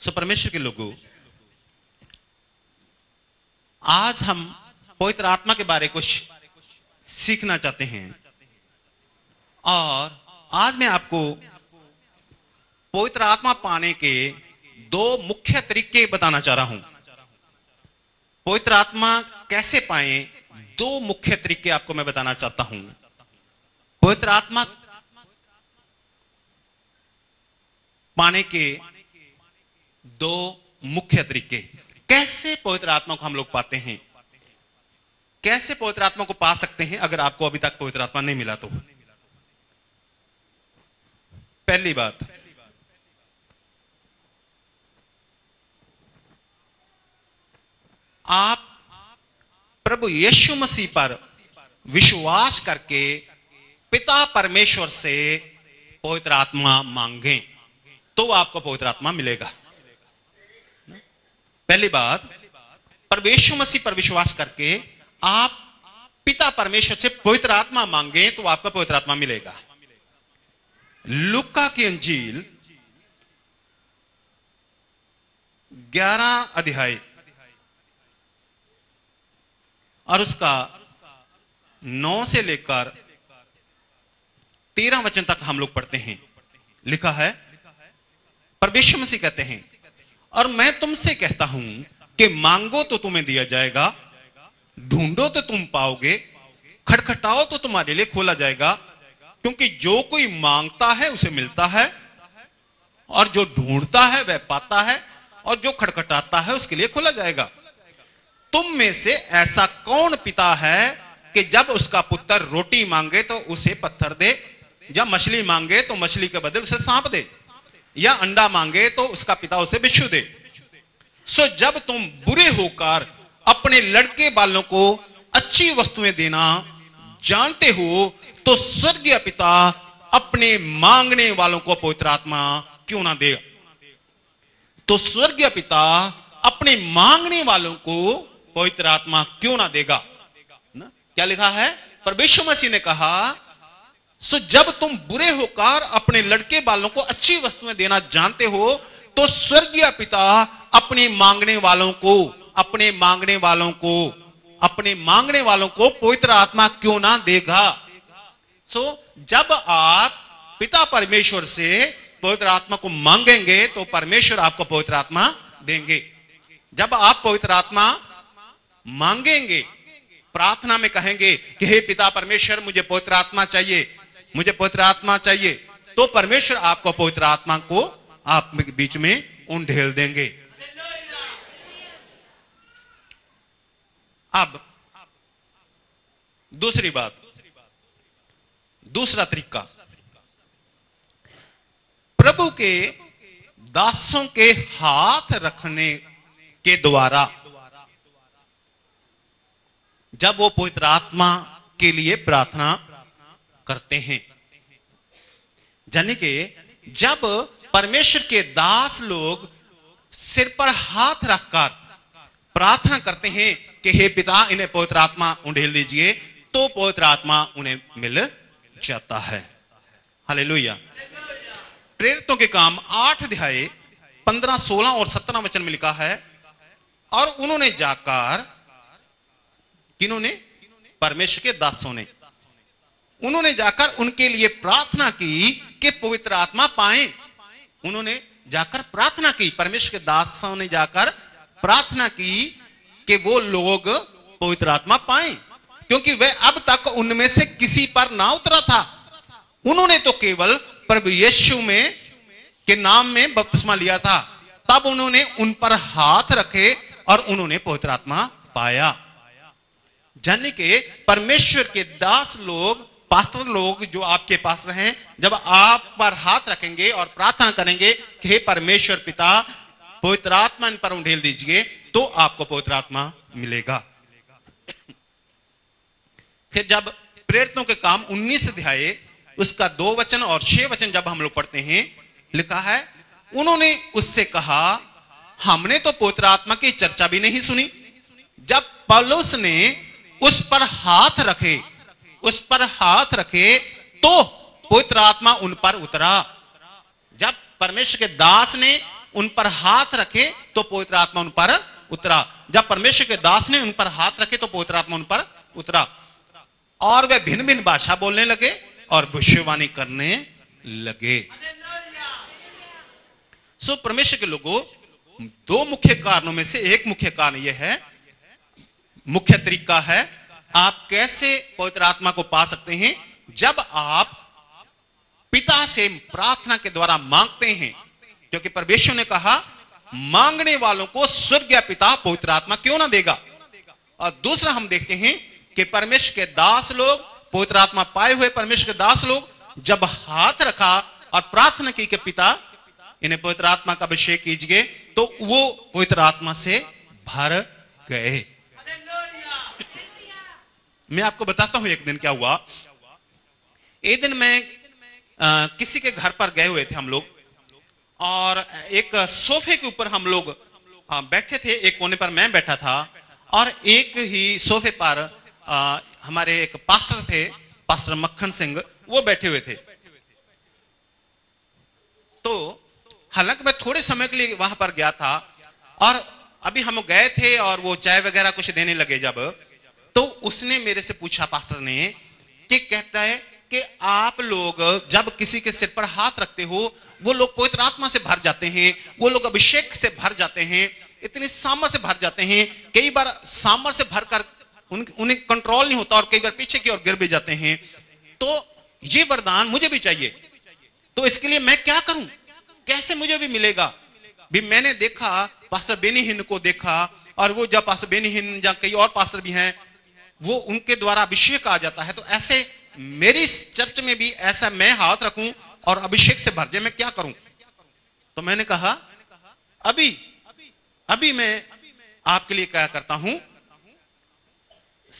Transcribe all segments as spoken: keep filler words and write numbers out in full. सो परमेश्वर के लोगों, आज हम पवित्र आत्मा के बारे कुछ सीखना चाहते हैं और आज मैं आपको पवित्र आत्मा पाने के दो मुख्य तरीके बताना चाह रहा हूं। पवित्र आत्मा कैसे पाएं, दो मुख्य तरीके आपको मैं बताना चाहता हूं। पवित्र आत्मा पाने के दो मुख्य तरीके, कैसे पवित्र आत्मा को हम लोग पाते हैं, कैसे पवित्र आत्मा को पा सकते हैं अगर आपको अभी तक पवित्र आत्मा नहीं मिला तो। पहली बात, आप प्रभु यीशु मसीह पर विश्वास करके पिता परमेश्वर से पवित्र आत्मा मांगें तो आपको पवित्र आत्मा मिलेगा। पहली बात, प्रभु यीशु मसीह पर विश्वास करके आप पिता परमेश्वर से पवित्र आत्मा मांगे तो आपका पवित्र आत्मा मिलेगा। लूका की अंजील ग्यारह अध्याय और उसका नौ से लेकर तेरह वचन तक हम लोग पढ़ते हैं। लिखा है, प्रभु यीशु मसीह कहते हैं, और मैं तुमसे कहता हूं कि मांगो तो तुम्हें दिया जाएगा, ढूंढो तो तुम पाओगे, खटखटाओ तो तुम्हारे लिए खोला जाएगा, क्योंकि जो कोई मांगता है उसे मिलता है, और जो ढूंढता है वह पाता है, और जो खटखटाता है उसके लिए खोला जाएगा। तुम में से ऐसा कौन पिता है कि जब उसका पुत्र रोटी मांगे तो उसे पत्थर दे, या मछली मांगे तो मछली के बदले उसे सांप दे, या अंडा मांगे तो उसका पिता उसे बिच्छू दे। सो जब तुम बुरे होकर अपने लड़के बालों को अच्छी वस्तुएं देना जानते हो, तो स्वर्गीय पिता अपने मांगने वालों को पवित्र आत्मा क्यों ना दे। तो स्वर्गीय पिता अपने मांगने वालों को पवित्र आत्मा क्यों ना देगा ना? क्या लिखा है? प्रभु यीशु मसीह ने कहा, सो जब तुम बुरे होकर अपने लड़के बालों को अच्छी वस्तुएं देना जानते हो, तो स्वर्गीय पिता अपने मांगने वालों को अपने मांगने वालों को अपने मांगने वालों को पवित्र आत्मा क्यों ना देगा। सो जब आप पिता परमेश्वर से पवित्र आत्मा को मांगेंगे तो परमेश्वर आपको पवित्र आत्मा देंगे। जब आप पवित्र आत्मा मांगेंगे, प्रार्थना में कहेंगे कि हे पिता परमेश्वर, मुझे पवित्र आत्मा चाहिए, मुझे पवित्र आत्मा चाहिए, तो परमेश्वर आपको पवित्र आत्मा को आप बीच में उंडेल देंगे। अब दूसरी बात, दूसरा तरीका, प्रभु के दासों के हाथ रखने के द्वारा जब वो पवित्र आत्मा के लिए प्रार्थना करते हैं। यानी कि जब परमेश्वर के दास लोग सिर पर हाथ रखकर प्रार्थना करते हैं कि हे पिता, इन्हें पवित्र आत्मा उंडेल दीजिए, तो पवित्र आत्मा उन्हें मिल जाता है। हालेलुया। प्रेरितों के काम आठ अध्याय पंद्रह, सोलह और सत्रह वचन में लिखा है, और उन्होंने जाकर, किन्होंने? परमेश्वर के दासों ने, उन्होंने जाकर उनके लिए प्रार्थना की कि पवित्र आत्मा पाएं। उन्होंने जाकर प्रार्थना की, परमेश्वर के दासों ने जाकर प्रार्थना की कि वो लोग पवित्र आत्मा पाएं, क्योंकि वह अब तक उनमें से किसी पर ना उतरा था। उन्होंने तो केवल प्रभु यीशु में के नाम में बपतिस्मा लिया था। तब उन्होंने उन पर हाथ रखे और उन्होंने पवित्र आत्मा पाया। जाने के परमेश्वर के दास लोग, पास्टर लोग जो आपके पास हैं, जब आप पर हाथ रखेंगे और प्रार्थना करेंगे कि हे परमेश्वर पिता, पवित्र आत्मा इन पर उंडेल दीजिए, तो आपको पवित्र आत्मा मिलेगा। फिर जब प्रेरितों के काम उन्नीस अध्याय उसका दो वचन और छह वचन जब हम लोग पढ़ते हैं, लिखा है, उन्होंने उससे कहा, हमने तो पवित्र आत्मा की चर्चा भी नहीं सुनी। जब पौलुस ने उस पर हाथ रखे उस पर हाथ रखे तो पवित्र आत्मा उन पर उतरा। जब परमेश्वर के दास ने उन पर हाथ रखे तो पवित्र आत्मा उन पर उतरा। जब परमेश्वर के दास ने उन पर हाथ रखे तो पवित्र आत्मा उन पर उतरा और वे भिन्न भिन्न भाषा बोलने लगे और भविष्यवाणी करने लगे। सो परमेश्वर के लोगों, दो मुख्य कारणों में से एक मुख्य कारण यह है, मुख्य तरीका है आप कैसे पवित्र आत्मा को पा सकते हैं, जब आप पिता से प्रार्थना के द्वारा मांगते हैं, क्योंकि परमेश्वर ने कहा मांगने वालों को स्वर्ग या पिता पवित्र आत्मा क्यों ना देगा। और दूसरा हम देखते हैं कि परमेश्वर के दास लोग, पवित्र आत्मा पाए हुए परमेश्वर के दास लोग जब हाथ रखा और प्रार्थना की कि पिता इन्हें पवित्र आत्मा का अभिषेक कीजिए, तो वो पवित्र आत्मा से भर गए। मैं आपको बताता हूं एक दिन क्या हुआ। एक दिन मैं आ, किसी के घर पर गए हुए थे हम लोग और एक सोफे के ऊपर हम लोग आ, बैठे थे। एक कोने पर मैं बैठा था और एक ही सोफे पर आ, हमारे एक पास्टर थे, पास्टर मक्खन सिंह, वो बैठे हुए थे। तो हालांकि मैं थोड़े समय के लिए वहां पर गया था और अभी हम गए थे और वो चाय वगैरह कुछ देने लगे जब, तो उसने मेरे से पूछा पास्टर ने कि कहता है कि आप लोग जब किसी के सिर पर हाथ रखते हो वो लोग पवित्र आत्मा से भर जाते हैं, वो लोग अभिषेक से भर जाते हैं, इतने सामर्थ से भर जाते हैं। कई बार सामर्थ से भर कर उन, उन्हें कंट्रोल नहीं होता और कई बार पीछे की ओर गिर भी जाते हैं। तो ये वरदान मुझे भी चाहिए, तो इसके लिए मैं क्या करूं, कैसे मुझे भी मिलेगा। भी मैंने देखा पास्टर बेनी हिन को देखा और वो जब पास्टर बेनी हिन या कई और पास्टर भी हैं वो उनके द्वारा अभिषेक आ जाता है, तो ऐसे मेरी चर्च में भी ऐसा मैं हाथ रखूं और अभिषेक से भर जाए, मैं क्या करूं। तो मैंने कहा अभी अभी मैं आपके लिए क्या करता हूं,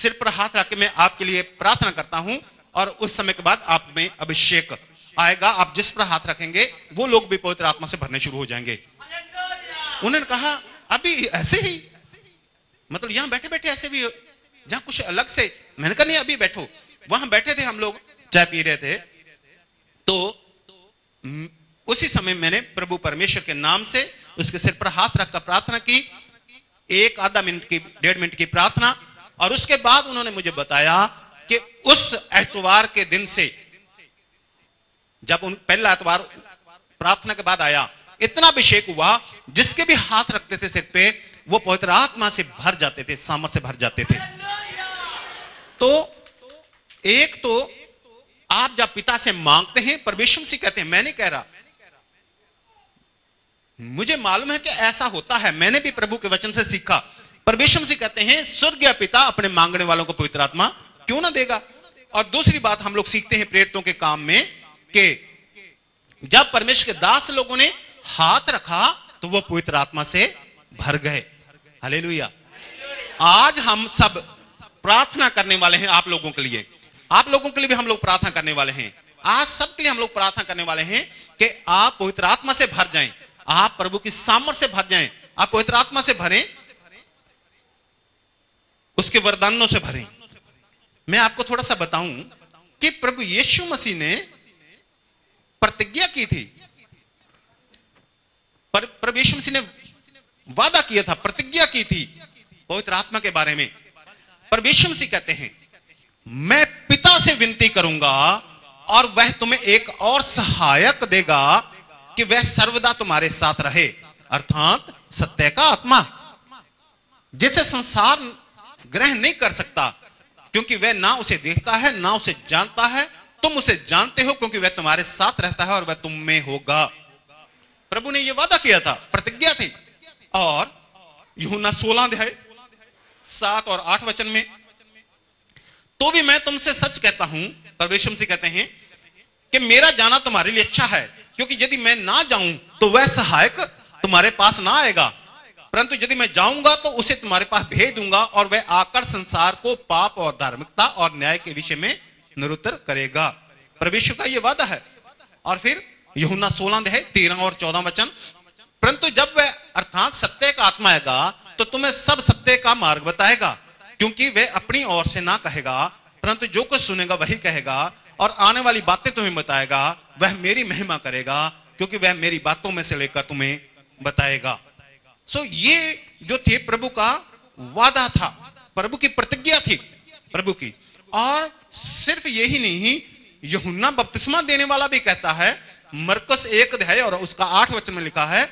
सिर पर हाथ रख के मैं आपके लिए प्रार्थना करता हूं और उस समय के बाद आप में अभिषेक आएगा, आप जिस पर हाथ रखेंगे वो लोग भी पवित्र आत्मा से भरने शुरू हो जाएंगे। उन्होंने कहा अभी ऐसे ही, मतलब यहां बैठे बैठे ऐसे भी जहां कुछ अलग से। मैंने कहा नहीं अभी बैठो। वहां बैठे थे हम लोग, चाय पी रहे थे, तो उसी समय मैंने प्रभु परमेश्वर के नाम से उसके सिर पर हाथ रखकर प्रार्थना की, एक आधा मिनट की, डेढ़ मिनट की प्रार्थना। और उसके बाद उन्होंने मुझे बताया कि उस एतवार के दिन से, जब उन पहला एतवार प्रार्थना के बाद आया, इतना अभिषेक हुआ जिसके भी हाथ रखते थे सिर पे वो पवित्र आत्मा से भर जाते थे, सामर्थ से भर जाते थे। तो एक तो आप जब पिता से मांगते हैं, परमेश्वर से कहते हैं, मैं नहीं कह रहा, मुझे मालूम है कि ऐसा होता है, मैंने भी प्रभु के वचन से सीखा, परमेश्वर से कहते हैं स्वर्ग या पिता अपने मांगने वालों को पवित्र आत्मा क्यों ना देगा। और दूसरी बात हम लोग सीखते हैं प्रेरितों के काम में कि जब परमेश्वर के दास लोगों ने हाथ रखा तो वो पवित्र आत्मा से भर गए। हालेलुया। आज हम सब प्रार्थना करने वाले हैं, आप लोगों के लिए, आप लोगों के लिए भी हम लोग प्रार्थना करने वाले हैं। आज सबके लिए हम लोग प्रार्थना करने वाले हैं कि आप पवित्र आत्मा से भर जाएं, आप प्रभु की सामर्थ से भर जाएं, आप पवित्र आत्मा से भरें, उसके वरदानों से भरें। मैं आपको थोड़ा सा बताऊं कि प्रभु यीशु मसीह ने प्रतिज्ञा की थी, पर प्रभु यीशु मसीह ने वादा किया था, प्रतिज्ञा की थी पवित्र आत्मा के बारे में। प्रभु यीशु मसीह कहते हैं मैं पिता से विनती करूंगा और वह तुम्हें एक और सहायक देगा कि वह सर्वदा तुम्हारे साथ रहे, अर्थात सत्य का आत्मा, जिसे संसार ग्रहण नहीं कर सकता क्योंकि वह ना उसे देखता है ना उसे जानता है। तुम उसे जानते हो क्योंकि वह तुम्हारे साथ रहता है और वह तुम में होगा। प्रभु ने यह वादा किया था, प्रतिज्ञा थी। और यूहन्ना सोलह अध्याय सात और आठ वचन में, तो भी मैं तुमसे सच कहता हूं, परमेश्वर से कहते हैं कि मेरा जाना तुम्हारे लिए अच्छा है, क्योंकि यदि मैं ना जाऊं तो वह सहायक तुम्हारे पास ना आएगा, परंतु यदि मैं जाऊंगा तो उसे तुम्हारे पास भेज दूंगा और वह आकर संसार को पाप और धार्मिकता और न्याय के विषय में निरुत्तर करेगा। परमेश्वर का यह वादा है। और फिर यूहन्ना सोलह अध्याय तेरह और चौदह वचन, परंतु जब वह अर्थात सत्य का आत्मा आएगा तो तुम्हें सब सत्य का मार्ग बताएगा, क्योंकि वह अपनी ओर से ना कहेगा, परंतु जो कुछ सुनेगा वही कहेगा और आने वाली बातें तुम्हें बताएगा, वह मेरी महिमा करेगा, क्योंकि वह मेरी बातों में से लेकर तुम्हें बताएगा। सो so, ये जो थे प्रभु का वादा था, प्रभु की प्रतिज्ञा थी प्रभु की। और सिर्फ यही नहीं, यूहन्ना बपतिस्मा देने वाला भी कहता है, मरकुस एक अध्याय और उसका आठ वचन में लिखा है,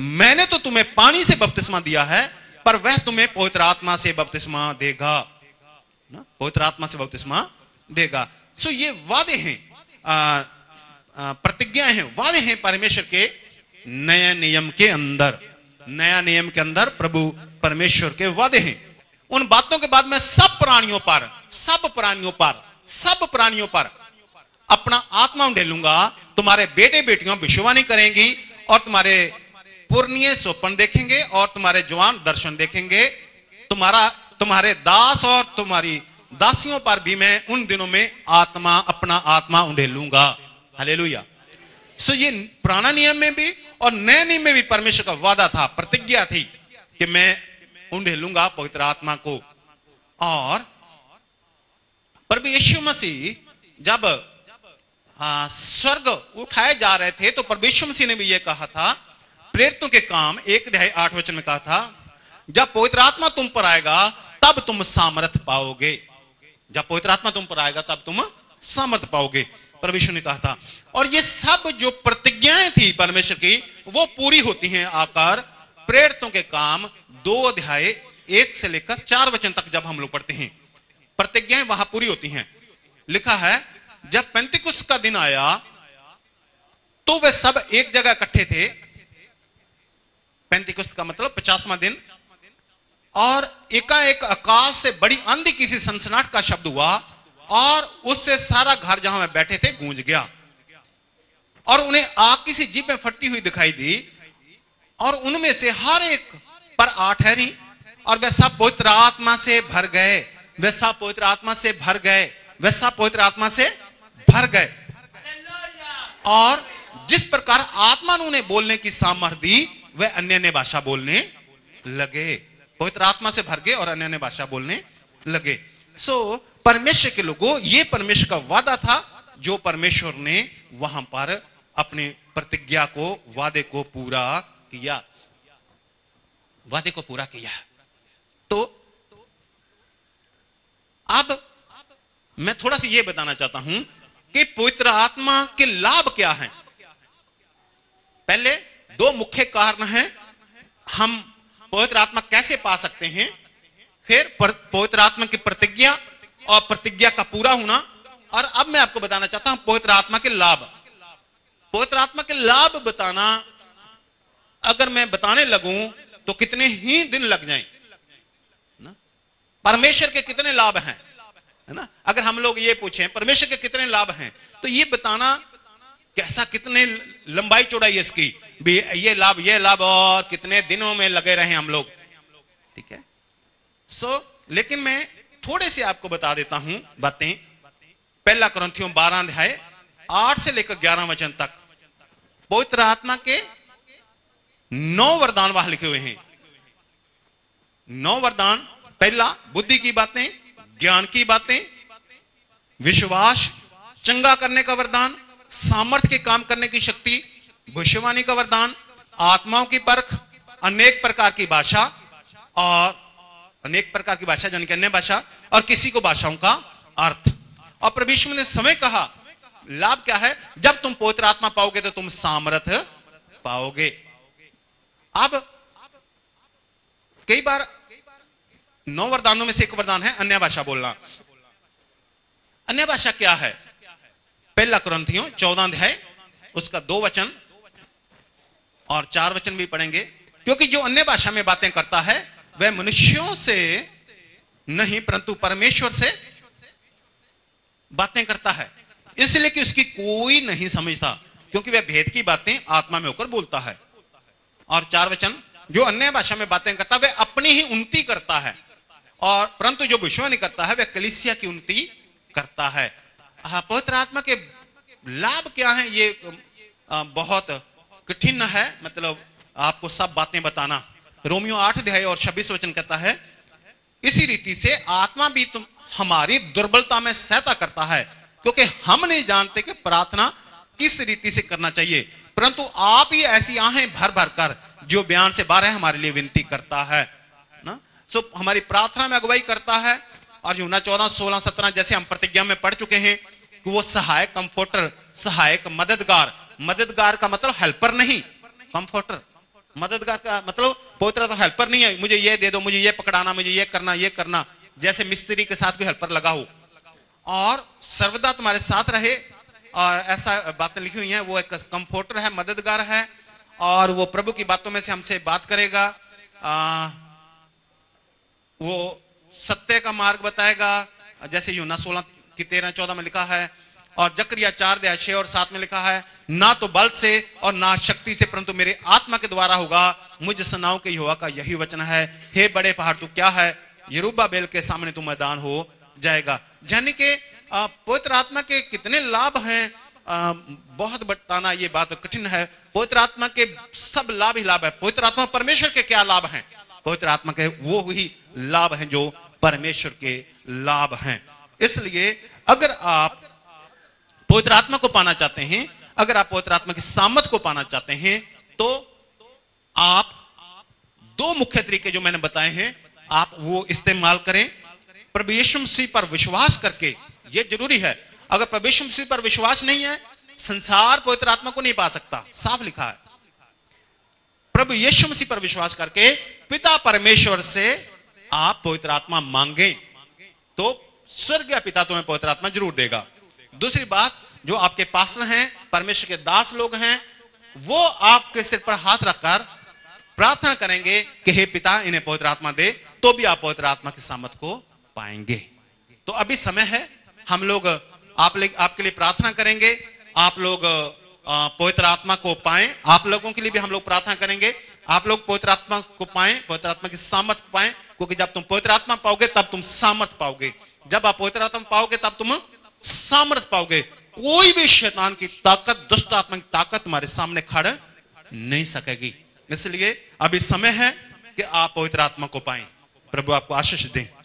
मैंने तो तुम्हें पानी से बपतिस्मा दिया है पर वह तुम्हें पवित्र आत्मा से बपतिस्मा देगा, ना पवित्र आत्मा से बपतिस्मा देगा। सो ये वादे हैं, प्रतिज्ञाएं हैं, वादे हैं परमेश्वर के नया नियम के अंदर। नया नियम के अंदर प्रभु परमेश्वर के वादे हैं। उन बातों के बाद मैं सब प्राणियों पर सब प्राणियों पर सब प्राणियों पर अपना आत्मा ढेलूंगा, तुम्हारे बेटे बेटियां भविष्यवाणी करेंगी और तुम्हारे पुरनिये स्वप्न देखेंगे और तुम्हारे जवान दर्शन देखेंगे, तुम्हारा तुम्हारे दास और तुम्हारी दासियों पर भी मैं उन दिनों में आत्मा अपना आत्मा ढेलूंगा। हालेलुया। सो ये पुराना नियम में भी और नए नियम में भी परमेश्वर का वादा था, प्रतिज्ञा थी कि मैं उंडेलूंगा पवित्र आत्मा को। और प्रभु यीशु मसीह जब आ, स्वर्ग उठाए जा रहे थे तो प्रभु यीशु मसीह ने भी यह कहा था, प्रेरितों के काम एक अध्याय आठ वचन में कहा था, जब पवित्र आत्मा तुम पर आएगा तब तुम सामर्थ पाओगे, जब पवित्र आत्मा तुम पर आएगा तब तुम सामर्थ पाओगे, प्रभु यीशु ने कहा था। और ये सब जो प्रतिज्ञाएं थी परमेश्वर की वो पूरी होती हैं आकर प्रेरितों के काम दो अध्याय एक से लेकर चार वचन तक जब हम लोग पढ़ते हैं, प्रतिज्ञाएं वहां पूरी होती हैं। लिखा है, जब पेंतिकुस्त का दिन आया तो वे सब एक जगह इकट्ठे थे, पेंतिकुस्त का मतलब पचासवां दिन, और एकाएक आकाश से बड़ी आंधी किसी सनसनाहट का शब्द हुआ और उससे सारा घर जहां में बैठे थे गूंज गया, और उन्हें आग किसी जीभ में फटती हुई दिखाई दी और उनमें से हर एक पर आग ठहरी और वे सब पवित्र आत्मा से भर गए, वे सब पवित्र आत्मा से भर गए, वे सब पवित्र आत्मा से भर गए। और जिस प्रकार आत्मा ने उन्हें बोलने की सामर्थ्य दी वे अन्य अन्य भाषा बोलने लगे, पवित्र आत्मा से भर गए और अन्य अन्य भाषा बोलने लगे। सो परमेश्वर के लोगों, ये परमेश्वर का वादा था जो परमेश्वर ने वहां पर अपने प्रतिज्ञा को, वादे को पूरा किया, वादे को पूरा किया। तो अब मैं थोड़ा सा ये बताना चाहता हूं कि पवित्र आत्मा के लाभ क्या हैं। पहले दो मुख्य कारण हैं हम पवित्र आत्मा कैसे पा सकते हैं, फिर पवित्र आत्मा की प्रतिज्ञा और प्रतिज्ञा का पूरा होना, और अब मैं आपको बताना चाहता हूं पवित्र आत्मा के लाभ। पवित्र आत्मा के लाभ बताना अगर मैं बताने लगूं तो कितने ही दिन लग जाएं, ना परमेश्वर के कितने लाभ हैं, है ना। अगर हम लोग ये पूछें परमेश्वर के कितने लाभ हैं तो ये बताना कैसा, कितने लंबाई चौड़ाई इसकी भी, ये लाभ ये लाभ और कितने दिनों में लगे रहे हम लोग, ठीक है। सो लेकिन मैं थोड़े से आपको बता देता हूं बातें। पहला कुरिन्थियों बारह अध्याय आठ से लेकर ग्यारह वचन तक पवित्र आत्मा के नौ वरदान वहां लिखे हुए हैं, नौ वरदान। पहला, बुद्धि की बातें, ज्ञान की बातें, विश्वास, चंगा करने का वरदान, सामर्थ्य के काम करने की शक्ति, भविष्यवाणी का वरदान, आत्माओं की परख, अनेक प्रकार की भाषा और अनेक प्रकार की भाषा यानी अन्य भाषा, और किसी को भाषाओं का अर्थ। और प्रभु यीशु ने समय कहा लाभ क्या है, जब तुम पवित्र आत्मा पाओगे तो तुम सामर्थ्य पाओगे। अब कई बार नौ वरदानों में से एक वरदान है अन्य भाषा बोलना। अन्य भाषा क्या है, पहला कुरिन्थियों चौदह अध्याय उसका दो वचन और चार वचन भी पढ़ेंगे, क्योंकि जो अन्य भाषा में बातें करता है वह मनुष्यों से नहीं परंतु परमेश्वर से बातें करता है, इसलिए कि उसकी कोई नहीं समझता, क्योंकि वह भेद की बातें आत्मा में होकर बोलता है। और चार वचन, जो अन्य भाषा में बातें करता है वह अपनी ही उन्नति करता है, और परंतु जो भविष्यवाणी करता है वह कलीसिया की उन्नति करता है। पवित्र आत्मा के लाभ क्या हैं, ये बहुत कठिन है, मतलब आपको सब बातें बताना। रोमियो आठ अध्याय और छब्बीस वचन कहता है, इसी रीति से आत्मा भी तुम हमारी दुर्बलता में सहायता करता है, क्योंकि हम नहीं जानते कि प्रार्थना किस रीति से करना चाहिए, परंतु आप ही ऐसी आहें भर भर कर जो बयान से बारह हमारे लिए विनती करता है ना। सो हमारी प्रार्थना में अगुवाई करता है और यूहन्ना चौदह सोलह सत्रह जैसे हम प्रतिज्ञा में पढ़ चुके हैं कि वो सहायक कंफोर्टर, सहायक मददगार, मददगार का मतलब हेल्पर नहीं, कंफोर्टर मददगार का मतलब पवित्र तो हेल्पर नहीं है, मुझे ये दे दो, मुझे ये पकड़ाना, मुझे ये करना, ये करना, जैसे मिस्त्री के साथ कोई हेल्पर लगा हो और सर्वदा तुम्हारे साथ रहे, और ऐसा बातें लिखी हुई हैं। वो एक कंफोर्टर है, मददगार है और वो प्रभु की बातों में से हमसे बात करेगा, आ, वो सत्य का मार्ग बताएगा, जैसे यूहन्ना सोलह की तेरह चौदह में लिखा है, और जकरिया चार अध्याय छह और सात में लिखा है, ना तो बल से और ना शक्ति से परंतु मेरे आत्मा के द्वारा होगा, मुझे सेनाओं के यहोवा का यही वचन है। हे बड़े पहाड़ तू क्या है, यरुब्बाबेल के सामने तू मैदान हो जाएगा। यानी के पवित्र आत्मा के कितने लाभ हैं, आ, बहुत बताना ये बात कठिन है। पवित्र आत्मा के सब लाभ ही लाभ है। पवित्र आत्मा परमेश्वर के क्या लाभ हैं? पवित्र आत्मा के वो ही लाभ हैं जो परमेश्वर के लाभ हैं। इसलिए अगर आप पवित्र आत्मा को पाना चाहते हैं, अगर आप पवित्र आत्मा की सामर्थ को पाना चाहते हैं, तो आप दो मुख्य तरीके जो मैंने बताए हैं आप वो इस्तेमाल करें। प्रभु यीशु मसीह पर विश्वास करके, ये जरूरी है। अगर प्रभु यीशु मसीह पर विश्वास नहीं है, संसार पवित्र आत्मा को नहीं पा सकता, साफ लिखा है। प्रभु यीशु मसीह पर विश्वास करके पिता परमेश्वर से आप पवित्र आत्मा मांगे तो स्वर्ग या पिता तुम्हें पवित्र आत्मा जरूर देगा। दूसरी बात, जो आपके पास्टर हैं, परमेश्वर के दास लोग हैं, वो आपके सिर पर हाथ रखकर प्रार्थना करेंगे कि हे पिता इन्हें पवित्र आत्मा दे, तो भी आप पवित्र आत्मा की सामर्थ को पाएंगे। तो अभी समय है, हम लोग आप ले, आपके लिए प्रार्थना करेंगे, आप लोग पवित्र आत्मा को पाएं। आप लोगों के लिए भी हम लोग प्रार्थना करेंगे, आप लोग पवित्र आत्मा को पाएं, पवित्र आत्मा की सामर्थ पाएं, क्योंकि जब तुम पवित्र आत्मा पाओगे तब तुम सामर्थ पाओगे। जब आप पवित्र आत्मा पाओगे तब तुम सामर्थ पाओगे। कोई भी शैतान की ताकत, दुष्ट आत्मा की ताकत तुम्हारे सामने खड़ नहीं सकेगी। इसलिए अभी समय है कि आप पवित्र आत्मा को पाएं। प्रभु आपको आशीष दें।